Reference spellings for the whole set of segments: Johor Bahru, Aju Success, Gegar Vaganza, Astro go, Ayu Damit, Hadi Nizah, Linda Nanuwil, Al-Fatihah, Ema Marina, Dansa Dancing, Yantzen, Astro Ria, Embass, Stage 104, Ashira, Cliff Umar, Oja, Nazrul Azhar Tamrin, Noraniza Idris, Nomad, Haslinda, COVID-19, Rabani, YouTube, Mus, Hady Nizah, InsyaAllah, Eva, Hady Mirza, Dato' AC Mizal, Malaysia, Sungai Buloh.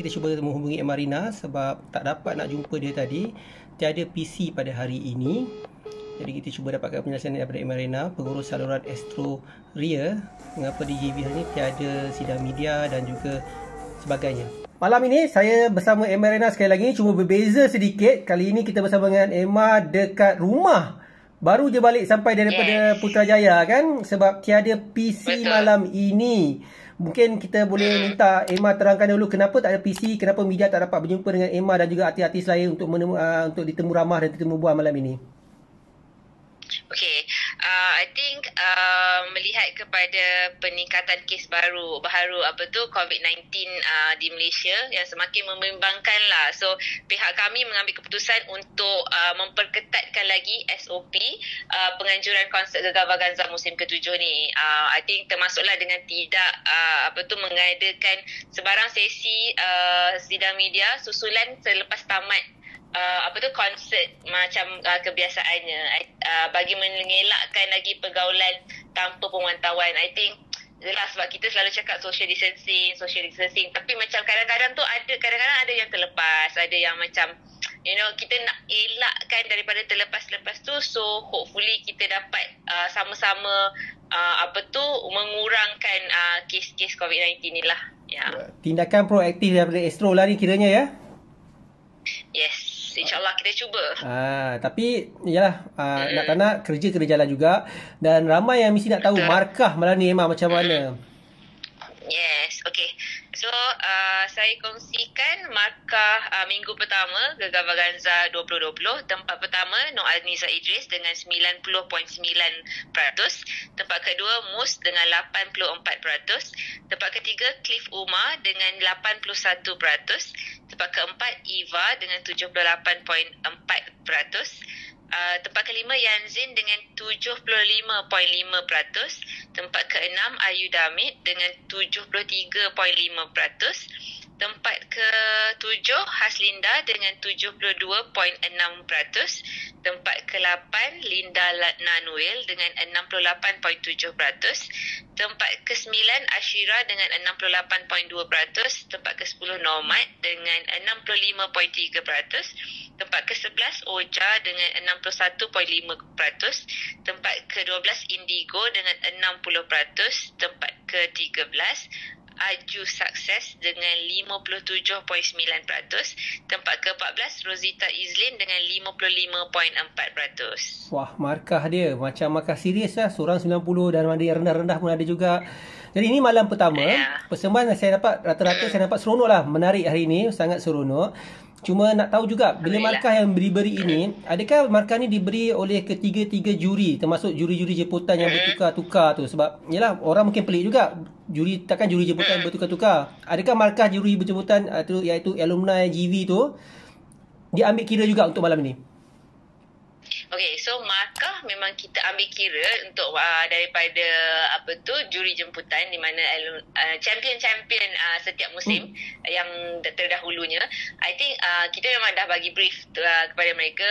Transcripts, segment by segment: Kita cuba menghubungi Ema Marina sebab tak dapat nak jumpa dia tadi. Tiada PC pada hari ini. Jadi kita cuba dapatkan penjelasan daripada Ema Marina, pengurus saluran Astro Ria, mengapa di JB hari ini tiada sidang media dan juga sebagainya. Malam ini saya bersama Ema Marina sekali lagi, cuma berbeza sedikit. Kali ini kita bersama dengan Ema dekat rumah. Baru je balik sampai daripada Putrajaya kan, sebab tiada PC malam ini. Mungkin kita boleh minta Ema terangkan dulu kenapa tak ada PC, kenapa media tak dapat berjumpa dengan Ema dan juga artis-artis lain untuk untuk ditemu ramah dan ditemu bual malam ini. Okay, I think melihat kepada peningkatan kes baru COVID-19 di Malaysia yang semakin membimbangkan lah. So pihak kami mengambil keputusan untuk memperketatkan lagi SOP penganjuran konsert Gegar Vaganza musim ke-7 ni. I think termasuklah dengan tidak mengadakan sebarang sesi sidang media susulan selepas tamat konsert macam kebiasaannya, bagi mengelakkan lagi pergaulan tanpa pemantauan. I think jelas sebab kita selalu cakap social distancing, tapi macam kadang-kadang tu ada, kadang-kadang ada yang terlepas, ada yang macam kita nak elakkan daripada terlepas-lepas tu. So hopefully kita dapat sama-sama mengurangkan kes-kes COVID-19 ni lah, yeah. Tindakan proaktif daripada Astro lah ni kiranya, ya? Yes, InsyaAllah kita cuba. Tapi yalah, nak tak nak kerja jalan juga. Dan ramai yang mesti nak tahu markah malam ni Ema macam mana. Yes, okay. So saya kongsikan markah minggu pertama Gegar Vaganza 2020. Tempat pertama Noraniza Idris dengan 90.9%. Tempat kedua Mus dengan 84%. Tempat ketiga Cliff Umar dengan 81%. Tempat keempat Eva dengan 78.4%. Tempat kelima Yantzen dengan 75.5%. Tempat keenam Ayu Damit dengan 73.5%. Tempat ketujuh Haslinda dengan 72.6%. Tempat ke-8 Linda Nanuwil dengan 68.7%. Tempat ke-9 Ashira dengan 68.2%. Tempat ke-10 Nomad dengan 65.3%. Tempat ke-11 Oja dengan 61.5%. Tempat ke-12 Indigo dengan 60%. Tempat ke-13 Aju Success dengan 57.9%. Tempat ke-14 Rozita Izlyn dengan 55.4%. Wah, markah dia macam markah serius lah, seorang 90 dan ada yang rendah-rendah pun ada juga. Jadi ini malam pertama, persembahan saya dapat rata-rata saya dapat seronok lah, menarik hari ini, sangat seronok. Cuma nak tahu juga, bila markah yang diberi ini, adakah markah ni diberi oleh ketiga-tiga juri, termasuk juri-juri jemputan yang bertukar-tukar tu? Sebab yalah, orang mungkin pelik juga, juri takkan juri jemputan bertukar-tukar. Adakah markah juri berjemputan tu, iaitu alumni GV tu, diambil kira juga untuk malam ini? Okay, so markah memang kita ambil kira untuk daripada juri jemputan di mana champion-champion setiap musim yang terdahulunya. I think kita memang dah bagi brief kepada mereka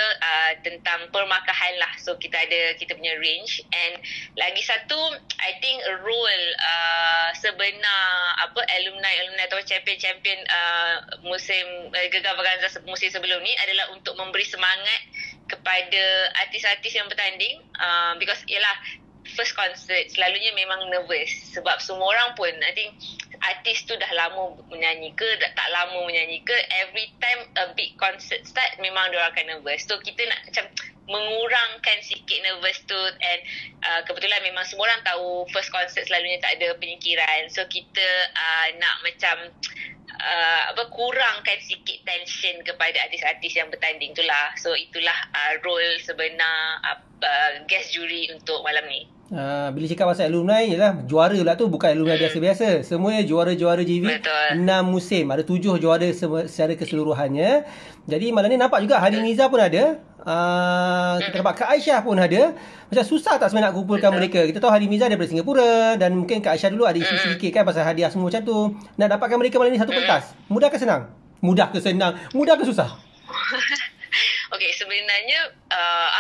tentang permarkahan lah. So kita ada kita punya range, and lagi satu I think role sebenar alumni atau champion-champion musim Gegar Vaganza musim sebelum ni adalah untuk memberi semangat kepada artis-artis yang bertanding, because ialah first concert selalunya memang nervous sebab semua orang pun I think artis tu dah lama menyanyi ke tak lama menyanyi ke, every time a big concert start memang diorang akan nervous. So kita nak macam mengurangkan sikit nervous tu, and kebetulan memang semua orang tahu first concert selalunya tak ada penyingkiran. So kita nak macam kurangkan sikit tension kepada artis-artis yang bertanding tu lah. So itulah role sebenar guest juri untuk malam ni. Bila cakap pasal alumni, ialah juara lah tu, bukan alumni biasa-biasa. Semua juara-juara JV 6 musim, ada 7 juara secara keseluruhannya. Jadi malam ni nampak juga Hadi Nizah pun ada, kita dapat Kak Aisyah pun ada. Macam susah tak sebenarnya nak kumpulkan mereka. Kita tahu Hady Mirza daripada Singapura, dan mungkin Kak Aisyah dulu ada isu sedikit kan pasal hadiah semua macam tu. Nak dapatkan mereka malam ni satu pentas, mudah ke senang? Mudah ke susah? Okay, sebenarnya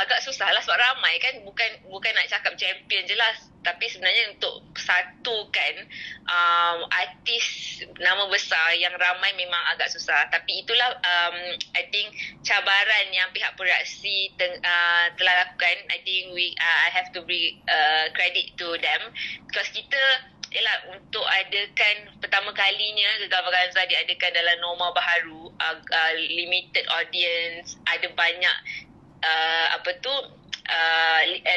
agak susah lah sebab ramai kan. Bukan nak cakap champion jelas. Tapi sebenarnya untuk satukan artis nama besar yang ramai memang agak susah. Tapi itulah I think cabaran yang pihak produksi telah lakukan. I think I have to beri credit to them, because kita ialah untuk adakan pertama kalinya Gegar Vaganza diadakan dalam norma baharu, limited audience, ada banyak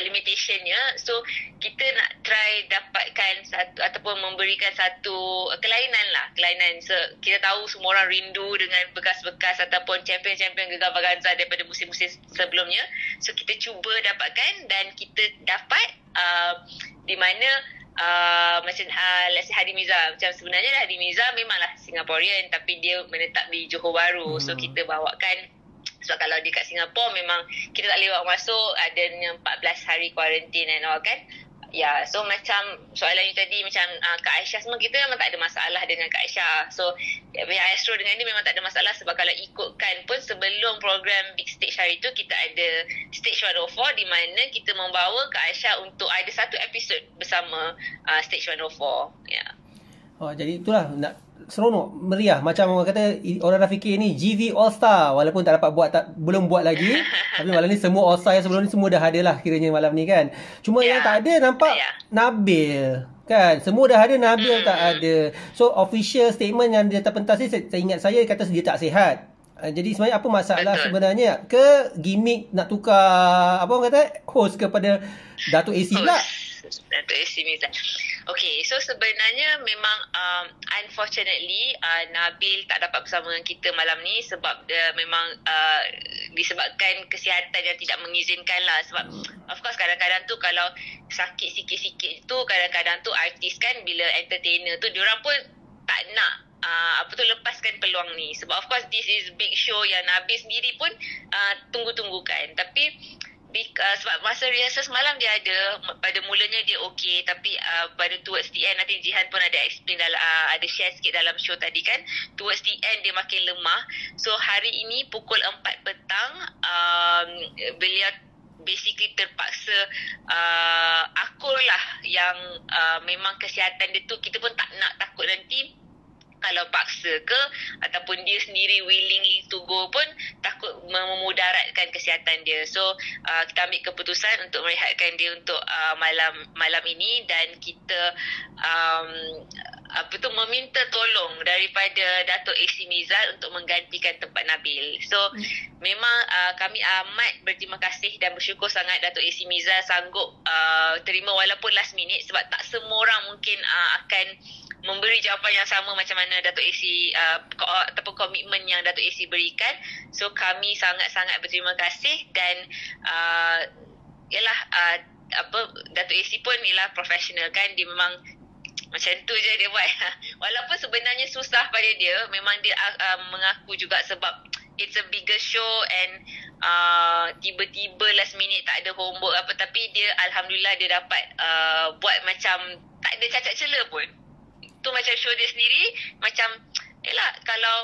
limitationnya. So kita nak try dapatkan satu ataupun memberikan satu kelainan. So, kita tahu semua orang rindu dengan bekas-bekas ataupun champion-champion Gegar Vaganza daripada musim-musim sebelumnya. So kita cuba dapatkan dan kita dapat di mana macam let's say Hady Nizah. Macam sebenarnya Hady Nizah memanglah Singaporean tapi dia menetap di Johor Bahru. So kita bawakan, sebab kalau dekat Singapura memang kita tak boleh masuk, ada 14 hari quarantine and all kan. Ya, yeah, so macam soalan you tadi macam Kak Aisyah semua, kita memang tak ada masalah dengan Kak Aisyah. So Astro dengan dia memang tak ada masalah, sebab kalau ikutkan pun sebelum program Big Stage hari tu kita ada Stage 104 di mana kita membawa Kak Aisyah untuk ada satu episod bersama Stage 104. Ya. Yeah. Oh, jadi itulah nak seronok, meriah. Macam orang kata, orang dah fikir ni GV All Star, walaupun tak dapat buat, belum buat lagi. Tapi malam ni semua All Star yang sebelum ni semua dah ada lah kiranya malam ni kan. Cuma yang tak ada nampak Nabil kan, semua dah ada, Nabil tak ada. So official statement yang dia terpentas ni, saya ingat saya kata dia tak sihat. Jadi sebenarnya apa masalah sebenarnya? Ke gimmick nak tukar apa orang kata host kepada Dato' AC pula? Dato' AC Mizal. Okay, so sebenarnya memang unfortunately Nabil tak dapat bersama dengan kita malam ni sebab dia memang disebabkan kesihatan yang tidak mengizinkan lah. Sebab of course kadang-kadang tu kalau sakit sikit-sikit tu, kadang-kadang tu artis kan bila entertainer tu diorang pun tak nak lepaskan peluang ni. Sebab of course this is big show yang Nabil sendiri pun tunggu-tunggukan. Tapi sebab masa rehearsal semalam dia ada, pada mulanya dia okey, tapi pada towards the end, nanti Jihan pun ada explain dalam, ada share sikit dalam show tadi kan, towards the end dia makin lemah. So hari ini pukul 4 petang beliau basically terpaksa akulah yang memang kesihatan dia tu, kita pun tak nak, takut nanti kalau paksa ke ataupun dia sendiri willingly to go pun takut memudaratkan kesihatan dia. So kita ambil keputusan untuk merehatkan dia untuk malam ini, dan kita meminta tolong daripada Dato' AC Mizal untuk menggantikan tempat Nabil. So memang kami amat berterima kasih dan bersyukur sangat Dato' AC Mizal sanggup terima walaupun last minute, sebab tak semua orang mungkin akan memberi jawapan yang sama macam mana Dato' AC ataupun komitmen yang Dato' AC berikan. So kami sangat-sangat berterima kasih, dan Dato' AC pun ialah profesional kan, dia memang macam tu je dia buat. Walaupun sebenarnya susah pada dia, memang dia mengaku juga sebab it's a bigger show, and tiba-tiba last minute tak ada homework apa, tapi dia alhamdulillah dia dapat buat macam tak ada cacat cela pun. Tu macam show dia sendiri, macam kalau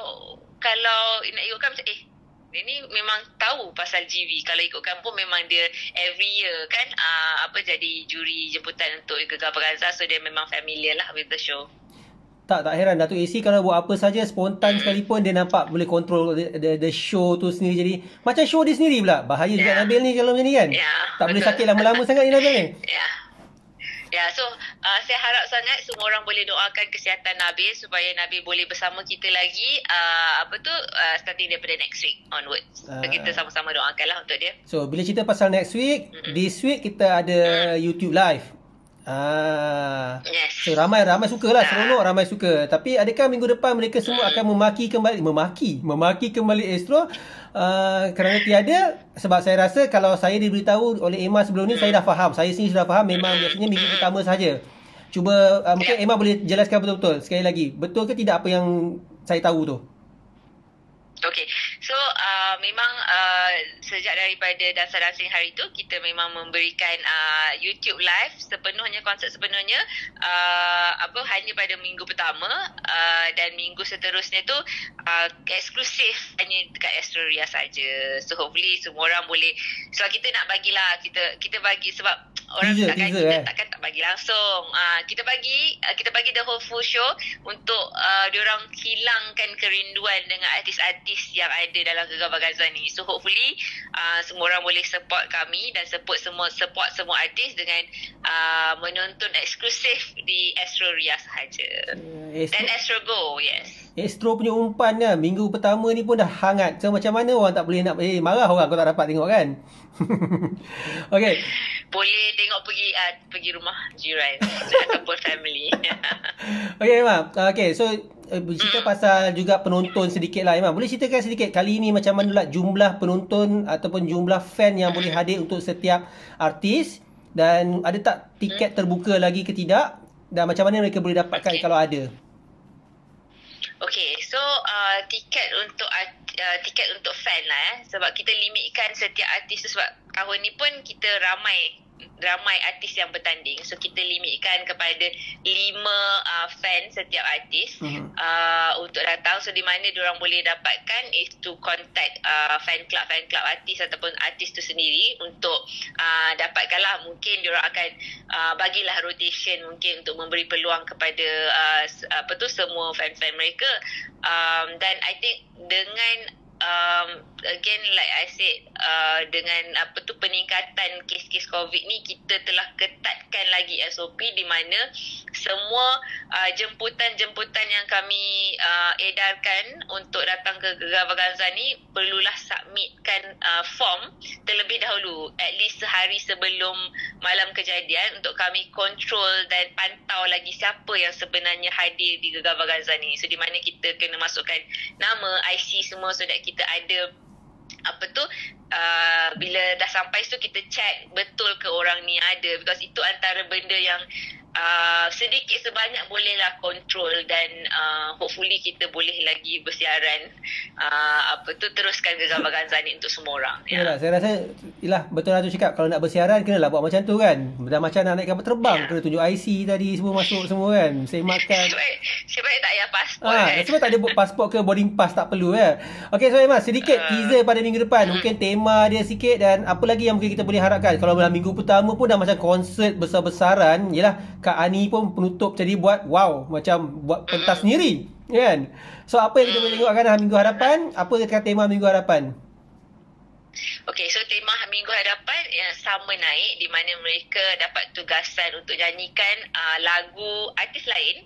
nak ikutkan macam dia ni memang tahu pasal GV. Kalau ikutkan pun memang dia every year kan jadi juri jemputan untuk Gegar Vaganza. So dia memang familiar lah with the show. Tak heran Dato' AC kalau buat apa saja spontan sekalipun dia nampak boleh kontrol the show tu sendiri. Jadi macam show dia sendiri pula. Bahaya juga Nabil ni kalau macam ni kan. Tak boleh sakit lama-lama sangat ni Nabil ni. So saya harap sangat semua orang boleh doakan kesihatan Nabil supaya Nabil boleh bersama kita lagi starting daripada next week onwards. So kita sama-sama doakanlah untuk dia. So bila cerita pasal next week, this week kita ada YouTube live. Yes. So ramai sukalah, seronok, ramai suka. Tapi adakah minggu depan mereka semua akan memaki kembali Astro kerana tiada? Sebab saya rasa kalau saya diberitahu oleh Ema sebelum ni, saya dah faham. Saya sini sudah faham, memang biasanya minggu pertama saja. Cuba mungkin Ema boleh jelaskan betul-betul sekali lagi. Betul ke tidak apa yang saya tahu tu? Okay, so memang sejak daripada Dansa Dancing hari tu, kita memang memberikan YouTube live sepenuhnya, konsep sepenuhnya hanya pada minggu pertama, dan minggu seterusnya tu eksklusif hanya dekat Astro Ria saja. So hopefully semua orang boleh, sebab kita nak bagilah, kita bagi sebab orang teaser, takkan teaser, kita takkan tak bagi langsung. Kita bagi the whole full show untuk diorang hilangkan kerinduan dengan artis-artis yang ada dalam Gegar Vaganza ni. So hopefully semua orang boleh support kami dan support semua artis dengan menonton eksklusif di Astro Ria sahaja. Dan Astro Go, yes. Astro punya umpan kan, minggu pertama ni pun dah hangat. So macam mana orang tak boleh nak marah orang kalau tak dapat tengok kan? Okay. Boleh tengok pergi rumah jiran ataupun family. Okay Ema, okay, so cerita pasal juga penonton sedikit lah Ema. Boleh ceritakan sedikit kali ni macam mana pula jumlah penonton ataupun jumlah fan yang boleh hadir untuk setiap artis, dan ada tak tiket terbuka lagi ke tidak, dan macam mana mereka boleh dapatkan kalau ada? Okay, so tiket untuk fan lah sebab kita limitkan setiap artis tu, sebab tahun ni pun kita ramai artis yang bertanding. So kita limitkan kepada 5 fan setiap artis untuk datang. So di mana diorang boleh dapatkan is to contact fan club artis ataupun artis tu sendiri untuk dapatkanlah. Mungkin diorang akan bagilah rotation mungkin untuk memberi peluang kepada semua fan-fan mereka. Dan I think dengan again like I said, dengan peningkatan kes-kes COVID ni, kita telah ketatkan lagi SOP di mana semua jemputan yang kami edarkan untuk datang ke Gegar Vaganza ni perlulah submitkan form terlebih dahulu, at least sehari sebelum malam kejadian, untuk kami kontrol dan pantau lagi siapa yang sebenarnya hadir di Gegar Vaganza ni. So di mana kita kena masukkan nama, IC semua, so that kita ada bila dah sampai situ kita check betul ke orang ni ada, because itu antara benda yang sedikit sebanyak bolehlah kontrol, dan hopefully kita boleh lagi bersiaran teruskan Gegar Vaganza ni untuk semua orang. Yalah, saya rasa betul lah tu cakap, kalau nak bersiaran kenalah buat macam tu kan. Dah macam nak naik kapal terbang, kena tunjuk IC tadi semua masuk semua kan. Saya makan. Sebab tak payah pasport kan. Sebab tak ada pasport ke boarding pass tak perlu ya. Okey, so Ema sedikit teaser pada minggu depan, mungkin tema dia sikit dan apa lagi yang mungkin kita boleh harapkan. Kalau dalam minggu pertama pun dah macam konsert besar-besaran, yalah Kak Ani pun penutup jadi buat wow, macam buat pentas sendiri kan. So apa yang kita boleh tengokkan minggu hadapan? Apa tema minggu hadapan? Okay, so tema minggu hadapan yang sama naik, di mana mereka dapat tugasan untuk nyanyikan lagu artis lain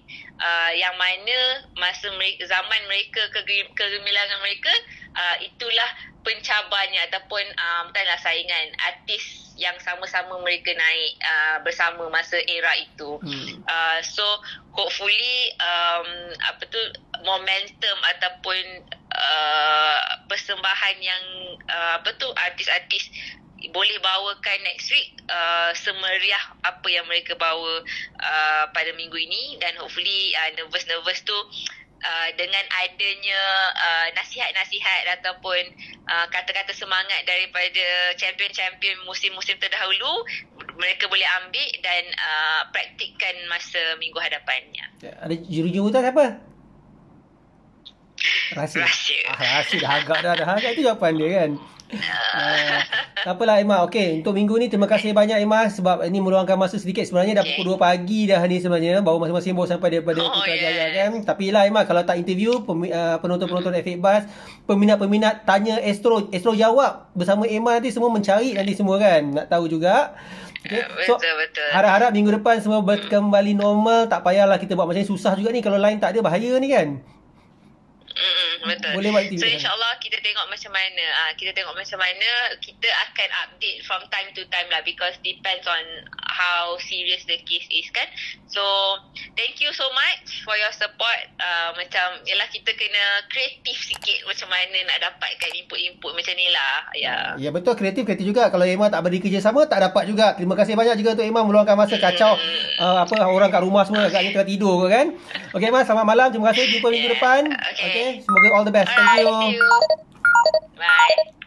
yang mana masa mereka, zaman mereka, kegemilangan mereka, itulah pencabarnya ataupun bukanlah saingan artis yang sama-sama mereka naik bersama masa era itu. So hopefully momentum ataupun persembahan yang artis-artis boleh bawakan next week semeriah apa yang mereka bawa pada minggu ini, dan hopefully nervous-nervous tu dengan adanya nasihat-nasihat ataupun kata-kata semangat daripada champion-champion musim-musim terdahulu, mereka boleh ambil dan praktikkan masa minggu hadapannya. Ada juru-juru apa? Rahsia. Rahsia dah agak dah agak itu jawapan dia kan. Tak apalah Ema. Okey, untuk minggu ni terima kasih banyak Ema sebab ni meluangkan masa sedikit. Sebenarnya dah pukul 2 pagi dah ni sebenarnya. Baru masing-masing baru sampai daripada Putrajaya kan. Tapi lah Ema, kalau tak interview penonton-penonton Efek Bas, peminat-peminat tanya Astro jawab bersama Ema nanti, semua mencari nanti semua kan. Nak tahu juga. Okay. So, betul. Harap-harap minggu depan semua kembali normal. Tak payahlah kita buat macam ni, susah juga ni kalau line tak ada, bahaya ni kan. Betul. So insyaAllah kita tengok macam mana kita akan update from time to time lah, because depends on how serious the case is kan. So thank you so much for your support. Yelah kita kena kreatif sikit macam mana nak dapatkan input-input macam ni lah. Ya betul, kreatif juga. Kalau Ema tak beri kerja sama tak dapat juga. Terima kasih banyak juga untuk Ema meluangkan masa kacau orang kat rumah semua agaknya tengah tidur ke kan. Okay Ema, selamat malam, terima kasih, jumpa minggu depan. Okay. Semoga all the best. Thank you. Bye.